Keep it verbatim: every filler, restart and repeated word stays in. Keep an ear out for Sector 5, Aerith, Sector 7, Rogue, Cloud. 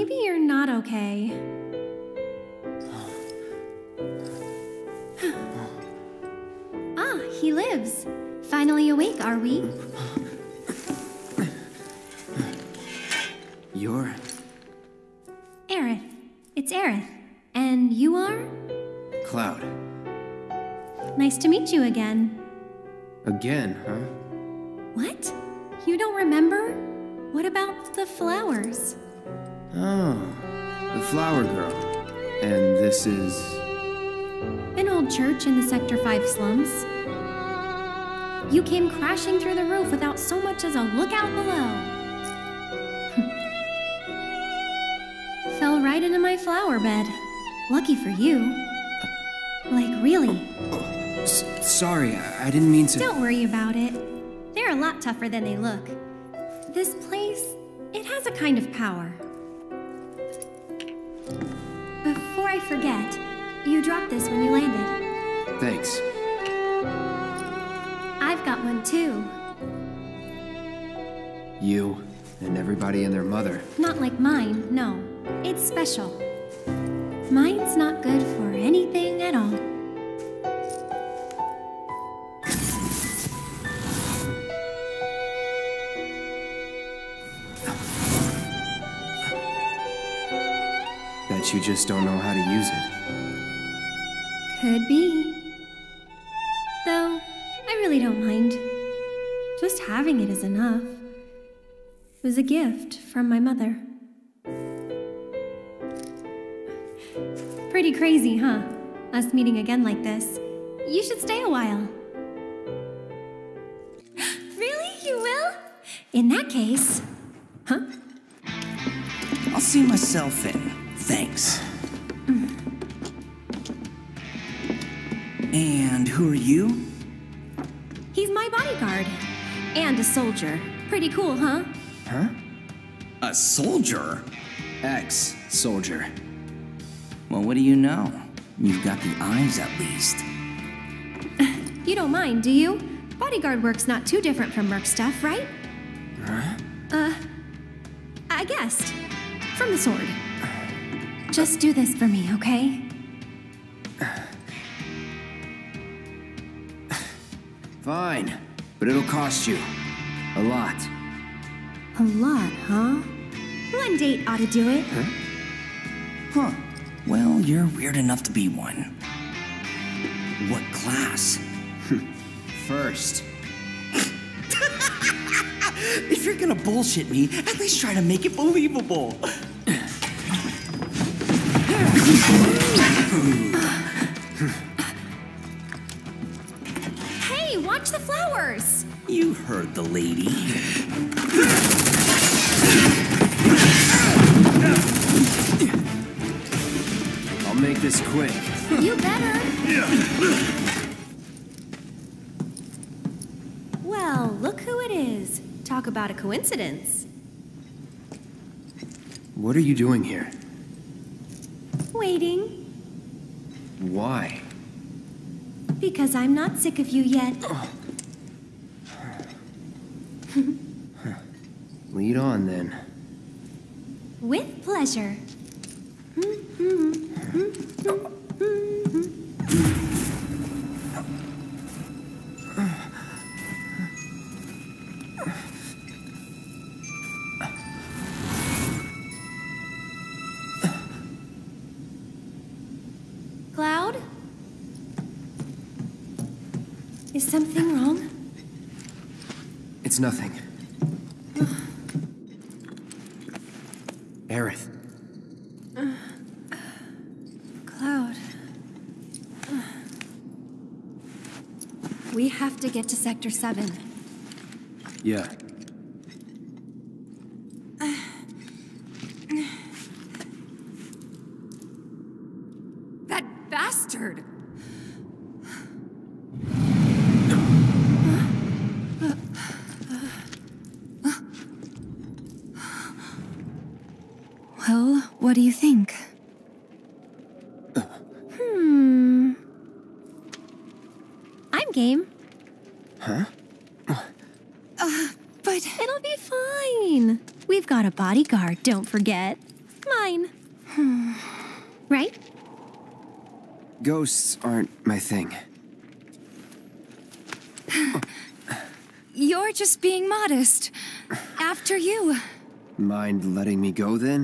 Maybe you're not okay. Ah, he lives. Finally awake, are we? You're... Aerith. It's Aerith. And you are? Cloud. Nice to meet you again. Again, huh? What? You don't remember? What about the flowers? Oh, the flower girl. And this is... an old church in the Sector five slums. You came crashing through the roof without so much as a look out below. Fell right into my flower bed. Lucky for you. Like, really. Oh, oh, sorry, I, I didn't mean to... Don't worry about it. They're a lot tougher than they look. This place, it has a kind of power. Before I forget, you dropped this when you landed. Thanks. I've got one too. You and everybody and their mother. Not like mine, no. It's special. Mine's not good for anything at all. Bet you just don't know how to use it. Could be. Though, I really don't mind. Just having it is enough. It was a gift from my mother. Pretty crazy, huh? Us meeting again like this. You should stay a while. Really? You will? In that case... Huh? I'll see myself in. Thanks. Mm. And who are you? He's my bodyguard. And a soldier. Pretty cool, huh? Huh? A soldier? Ex-soldier. Well, what do you know? You've got the eyes, at least. You don't mind, do you? Bodyguard work's not too different from merc stuff, right? Huh? Uh, I guessed. From the sword. Just do this for me, okay? Fine, but it'll cost you. A lot. A lot, huh? One date ought to do it. Huh? Huh. Well, you're weird enough to be one. What class? First. If you're gonna bullshit me, at least try to make it believable. Hey, watch the flowers! You heard the lady. I'll make this quick. You better. Well, look who it is. Talk about a coincidence. What are you doing here? Waiting. Why? Because I'm not sick of you yet. Lead on, then. With pleasure. Is something wrong? It's nothing. Aerith. Uh, Cloud. Uh, we have to get to Sector seven. Yeah. Uh, that bastard! What do you think? Uh. Hmm. I'm game. Huh? Uh, but... It'll be fine. We've got a bodyguard, don't forget. fine. Hmm. Right? Ghosts aren't my thing. You're just being modest. After you. Mind letting me go, then?